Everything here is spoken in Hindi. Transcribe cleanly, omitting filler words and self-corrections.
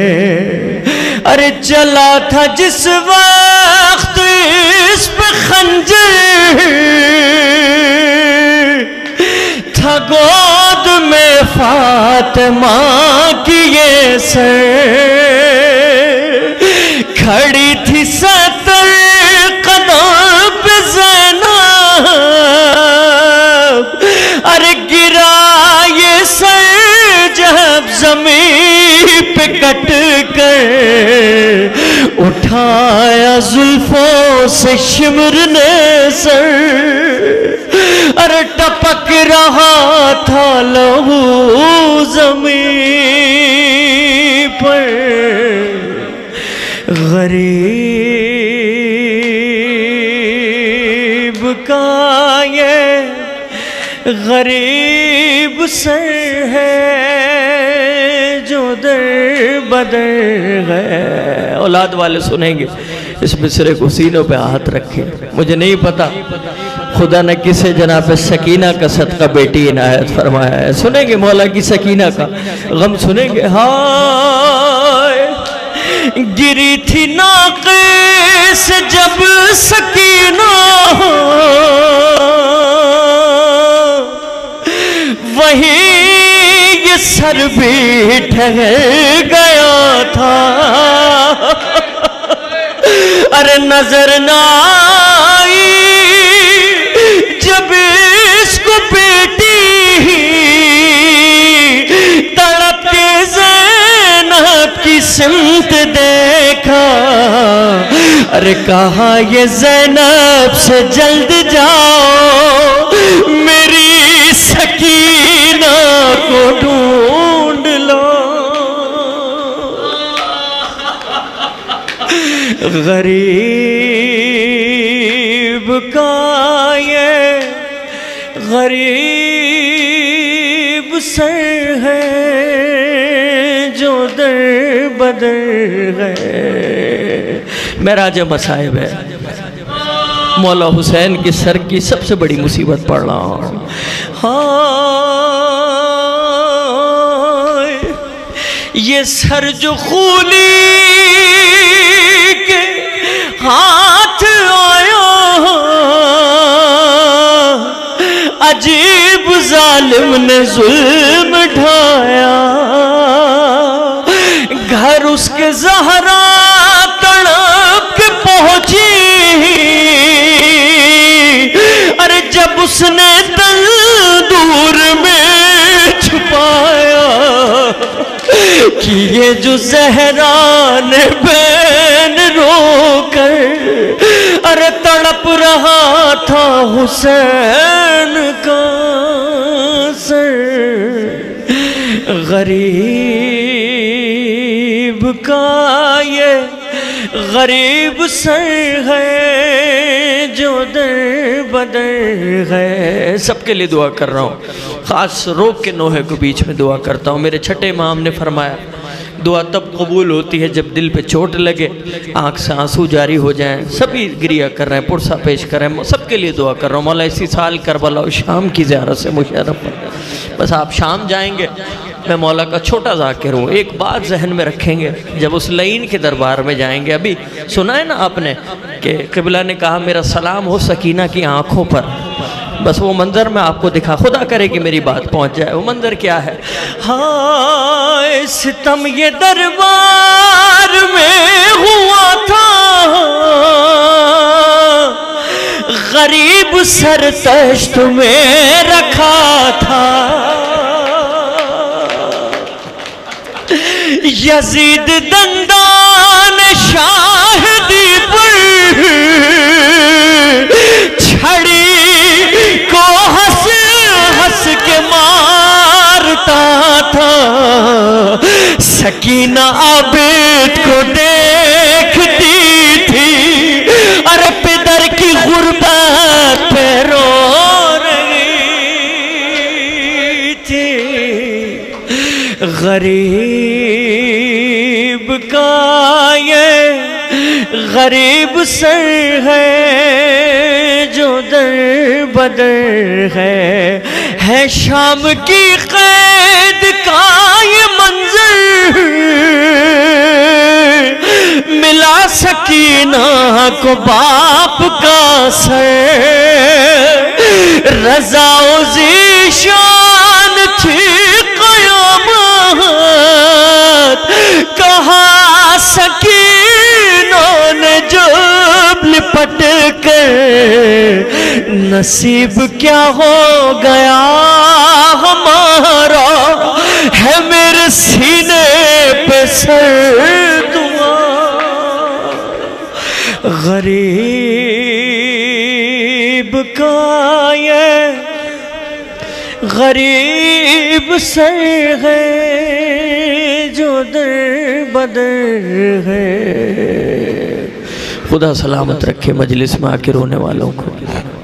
अरे चला था जिस वक्त इस पे खंजर था गोद में फातिमा की ये सर, खड़ी थी सतर कदम पे ज़ैनब, अरे गिरा ये सर जब जमीन पे कट कर उठाया जुल्फों से शिमर ने सर, अरे टपक रहा था लहू ज़मीन पर। गरीब का ये गरीब सर है जो दर बदर है। औलाद वाले सुनेंगे इस मिसरे को सीनों पे हाथ रखें। मुझे नहीं पता खुदा ने किसे जनाब सकीना का सदका बेटी इनायत फरमाया है। सुनेंगे मौला की सकीना का गम सुनेंगे। हाय गिरी थी नाक से जब सकीना, वही ये सर भी ठहर गया था। अरे नजर ना आई जब इसको बेटी, तड़प के ज़ैनब की सिमत देखा, अरे कहा ये ज़ैनब से जल्द जाओ मेरी सकीना को ढूंढ लो। गरीब का ये गरीब सर है जो दर बदर है। मेराज मसाइब है। मौला हुसैन के सर की सबसे बड़ी मुसीबत पड़ रहा हूँ। हाँ ये सर जो खूनी के हाथ आया, अजीब जालिम ने जुल्म ढाया, घर उसके जहरा तड़प के पहुंची, अरे जब उसने तंदूर में छुपाया कि ये जो जहरा ने बहन रोकर, अरे तड़प रहा था हुसैन का सर। गरीब का ये गरीब सर है जो दर बदर है। सबके लिए दुआ कर रहा हूँ, खास रोक के नोहे को बीच में दुआ करता हूँ। मेरे छठे इमाम ने फरमाया दुआ तब कबूल होती है जब दिल पे चोट लगे, आंख से आंसू जारी हो जाएं। सभी गिरिया कर रहे हैं, पुरसा पेश कर रहे हैं। सबके लिए दुआ कर रहा हूँ। मौला इसी साल करबला और शाम की ज़ियारत से मुशर्रफ पर। बस आप शाम जाएंगे, मैं मौला का छोटा ज़ाकिर हूँ। एक बात जहन में रखेंगे, जब उस लईन के दरबार में जाएंगे, अभी सुना है ना आपने कि क़िबला ने कहा मेरा सलाम हो सकीना की आँखों पर, बस वो मंज़र मैं आपको दिखा, खुदा करे कि मेरी बात पहुंच जाए। वो मंज़र क्या है? हाय सितम ये दरबार में हुआ था, गरीब सरतश्त में रखा था, यजीद दंदान शाहिदी पर छड़ी को हंस हंस के मारता था, सकीना आबिद को देखती थी, अरे पिदर की गुर्बत पे रो रही थी। गरीब का ये गरीब सर है जो दर बदर है शाम की कैद का ये मंजर, मिला सकीना को बाप का सर, रज़ा ज़ीशान थी क़यामत। कहा सकीना ने जब लिपट कर, नसीब क्या हो गया हमारा, है मेरे सीने पे सर। गरीब का ये गरीब से है जो दर बदर है। खुदा सलामत रखे मजलिस में आके रोने वालों को।